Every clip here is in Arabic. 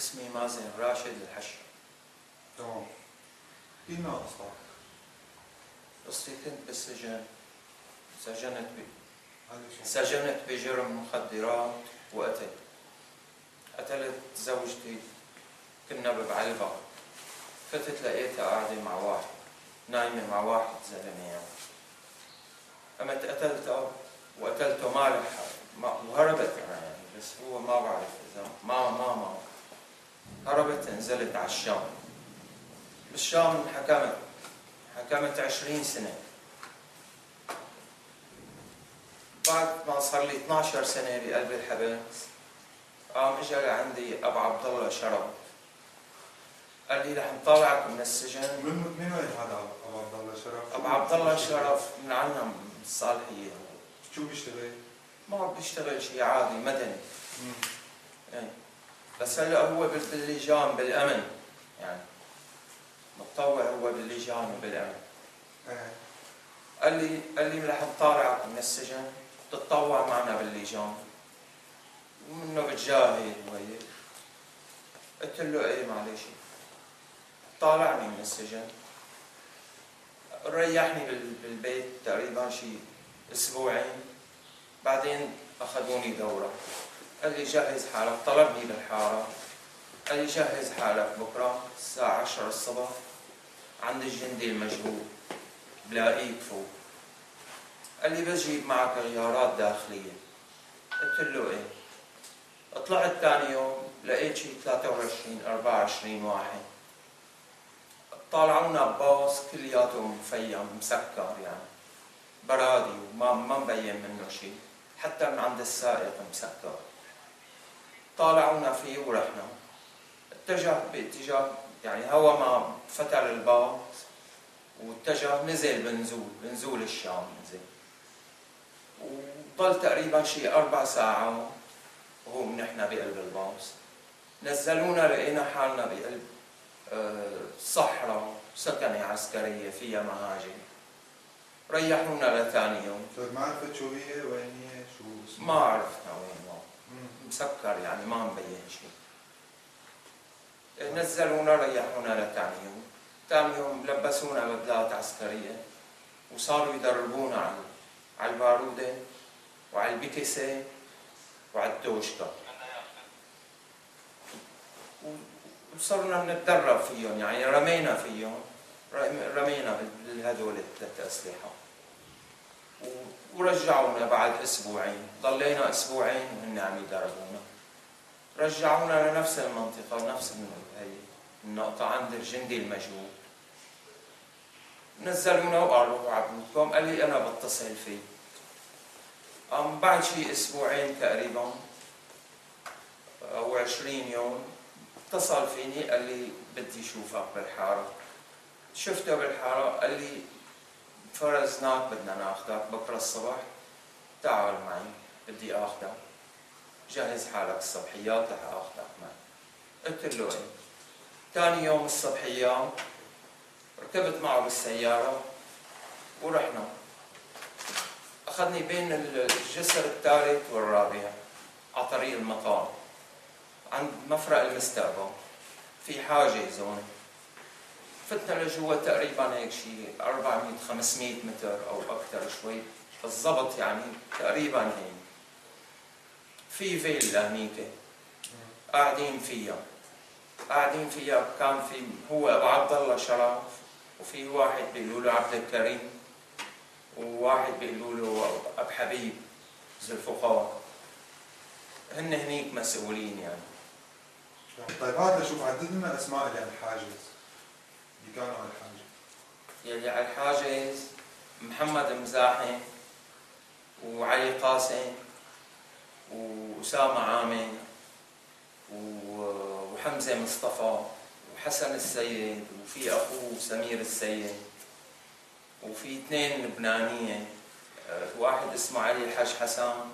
اسمي مازن راشد الحشر. تمام. ايه ناقص لك؟ قصتي كنت بالسجن، سجنت بجرم مخدرات وقتل. قتلت زوجتي، كنا ببعلبها. فتت لقيتها قاعدة مع واحد، نايمة مع واحد زلمة يعني. قمت قتلتها وقتلته ما لحقت وهربت كمان يعني، بس هو ما بعرف اذا ما هربت. نزلت على الشام، بالشام انحكمت، حكمت 20 سنة. بعد ما صار لي 12 سنة بقلب الحبس، قام اجى لعندي أبو عبد الله شرف، قال لي رح نطلعك من السجن. من وين هذا أبو عبد الله شرف؟ أبو عبد الله شرف من عنا، من الصالحية. شو بيشتغل؟ ما بيشتغل شيء عادي، مدني. يعني بس هلا هو باللجان بالأمن يعني، متطوع هو باللجان وبالأمن. قال لي رح نطلعك من السجن، تتطوع معنا باللجان، ومنه بتجاهد وهيك. قلت له ايه معلش. طالعني من السجن، ريحني بالبيت تقريبا شي اسبوعين، بعدين اخذوني دوره. قال لي جهز حالك، طلبني بالحاره، قال لي جهز حالك بكره الساعه 10 الصبح عند الجندي المجهول، بلاقيك فوق. قال لي بجيب معك غيارات داخليه. قلت له ايه. طلعت ثاني يوم لقيت شي 23 24 واحد، طالعونا بباص كلياته مفيم مسكر يعني، برادي وما مبين منه شيء، حتى من عند السائق مسكر. طالعونا فيه ورحنا، اتجه باتجاه يعني، هو ما فتل الباص واتجه نزل بنزول الشام نزل، وضل تقريبا شيء 4 ساعات وهو نحن بقلب الباص. نزلونا لقينا حالنا بقلب صحراء، سكنة عسكرية فيها مهاجر. ريحونا لثاني يوم. ما عرفت شو هي وين هي شو اسمها؟ ما عرفنا وين هو، مسكر يعني ما مبين شيء. نزلونا ريحونا لثاني يوم، ثاني يوم لبسونا بدلات عسكرية وصاروا يدربونا على البارودة وعلى البكسة وعلى التوشكة، وصرنا نتدرب فيهم يعني، رمينا فيهم، رمينا بالهدول 3 أسلحة، ورجعونا بعد أسبوعين. ضلينا أسبوعين وهن عم يدربونا، رجعونا لنفس المنطقة، نفس هي النقطة عند الجندي المجهول. نزلونا وقالوا عبدكم، قال لي أنا بتصل فيه. قام بعد شي أسبوعين تقريبا أو 20 يوم اتصل فيني، قال لي بدي اشوفك بالحاره. شفته بالحاره، قال لي فرزناك بدنا ناخذك بكره الصبح، تعال معي بدي اخذك، جهز حالك الصبحيات رح اخذك معي. قلت له ايه. ثاني يوم الصبحيات ركبت معه بالسياره ورحنا، اخذني بين الجسر 3 و4 على طريق المطار عند مفرق المستقبل، في حاجز هون. فتنا لجوا تقريبا هيك شيء 400 500 متر او اكثر شوي بالضبط يعني، تقريبا هيك في فيلا هنيك قاعدين فيها. كان في هو أبو عبد الله شرف، وفي واحد بيقولوا له عبد الكريم، وواحد بيقولوا له أبو حبيب ذو الفقراء. هن هنيك مسؤولين يعني. طيب هات لشوف، عدد لنا اسماء اللي على الحاجز، اللي كانوا على الحاجز. يلي على الحاجز محمد مزاحم، وعلي قاسم، وأسامة عامر، وحمزة مصطفى، وحسن السيد، وفي أخوه سمير السيد، وفي 2 لبنانية، واحد اسمه علي الحاج حسام،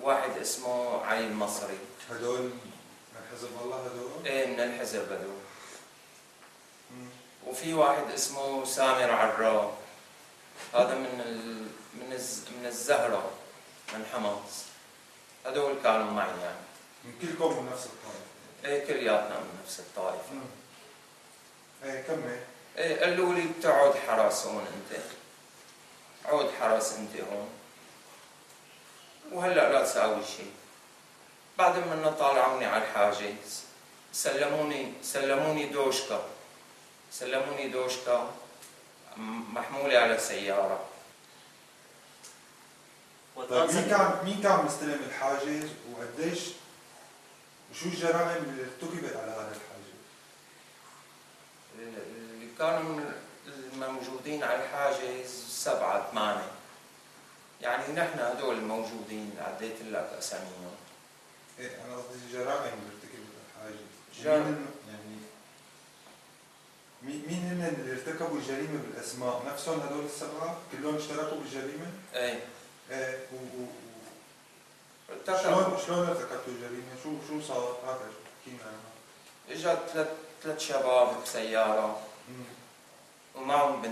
واحد اسمه علي المصري. هدول من حزب الله هدول؟ ايه من الحزب هدول. وفي واحد اسمه سامر عراء، هذا من الزهرة من حمص. هدول كانوا معي يعني. من كلكم من نفس الطائفة؟ ايه كلياتنا من نفس الطائفه. ايه كمل. ايه قالوا لي بتقعد حراس هون انت. عود حراس انت هون. وهلا لا تساوي شيء. بعد ما انه طالعوني على الحاجه سلموني دوشكا. سلموني دوشكا محموله على سياره. طيب مين كان مستلم الحاجز وقديش وشو الجرائم اللي ارتكبت على هذا الحاجز؟ اللي كانوا الموجودين على الحاجز 7 8، يعني نحن هدول الموجودين عديت لك اساميهم. ايه انا قصدي الجرائم اللي ارتكبت على الحاجز. يعني مين هن اللي ارتكبوا الجريمه بالاسماء؟ نفسهم هدول ال7 كلهم اشتركوا بالجريمه؟ ايه شلون ارتكبتوا الجريمه؟ شو صار؟ هذا احكينا عنها. اجت 3 شباب بسياره ومعهم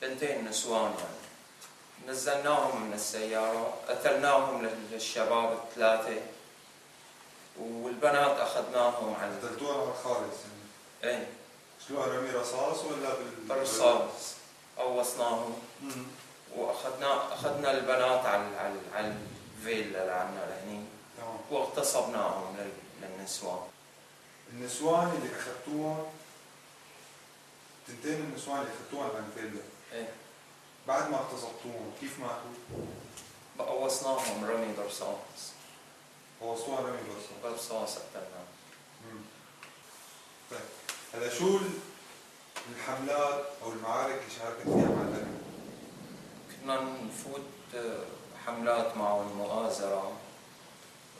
بنتين نسوان، يعني نزلناهم من السياره، قتلناهم للشباب ال3 والبنات اخذناهم على قتلتوهم على الخالص يعني. ايه شلون رمي رصاص ولا بالرصاص؟ قوصناهم واخذنا البنات على الفيلا اللي عندنا لهني واغتصبناهم للنسوان. النسوان اللي اخذتوهم 2 النسوان اللي اخذتوهم على الفيلا. ايه بعد ما اغتصبتوهم كيف ماتوا؟ قوصناهم رمي برصاص. قوصوهم رمي برصاص قتلناهم. طيب هلا شو الحملات او المعارك اللي شاركت فيها مع الأمن؟ كنا نفوت حملات معهم، مؤازرة،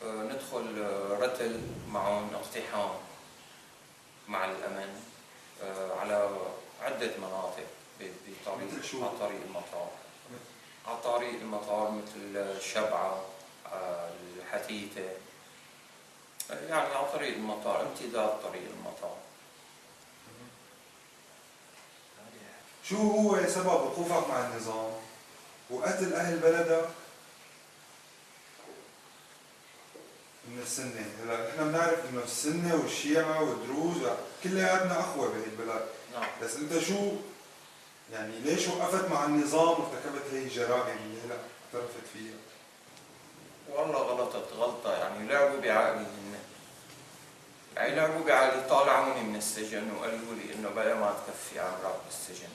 ندخل رتل معهم، اقتحام مع الأمن على عدة مناطق على طريق المطار، مثل شبعة، الحتيتة، يعني على طريق المطار، امتداد طريق المطار. شو هو سبب وقوفك مع النظام؟ وقتل اهل بلدك من السنه، هلا نحن بنعرف انه السنه والشيعه والدروز كلياتنا اخوه بهي البلد. نعم. بس انت شو يعني ليش وقفت مع النظام وارتكبت هي الجرائم اللي هلا اعترفت فيها؟ والله غلطت غلطه، يعني لعبوا بعقلي هن. يعني لعبوا بعقلي، طالعوني من السجن وقالوا لي انه بلا ما تكفي عمرك بالسجن.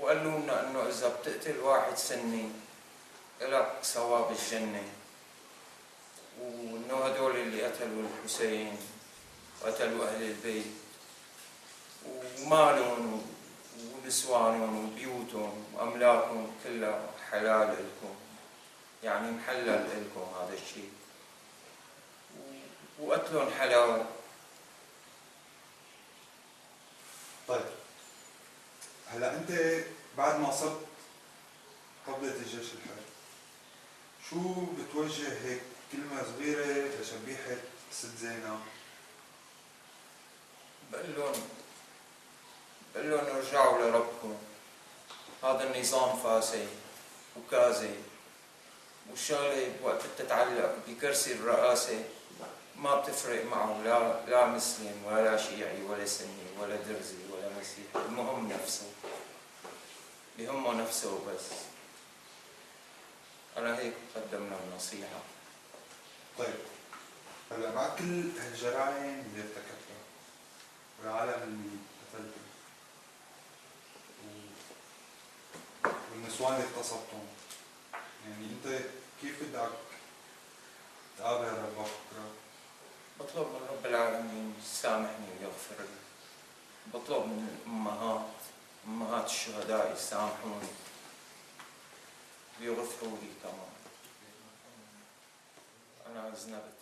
وقالوا لنا انه اذا بتقتل واحد سني الك ثواب الجنه، وانه هدول اللي قتلوا الحسين وقتلوا اهل البيت ومالهم ونسوانهم وبيوتهم واملاكهم كلها حلال لكم، يعني محلل لكم هذا الشيء، وقتلهم حلال. طيب هلا انت بعد ما صرت قبضة الجيش الحر شو بتوجه هيك كلمة صغيرة لشبيحة ست زينب؟ بقول لهم ارجعوا لربكم، هذا النظام فاسد وكاذب، والشغلة وقت بتتعلق بكرسي الرئاسة ما بتفرق معه لا مسلم ولا شيعي ولا سني ولا درزي ولا مسيحي، المهم نفسه، بهمه نفسه وبس. أنا هيك بقدم لهم نصيحة. طيب هلا مع كل هالجرائم اللي ارتكبتها والعالم اللي قتلتهم والنسوان اللي اغتصبتهم، يعني أنت كيف بدك تقابل ربك بكره؟ بطلب من رب العالمين يسامحني ويغفر لي. بطلب من امهات الشهداء يسامحوني ويغفروا لي كمان. انا ذنبت.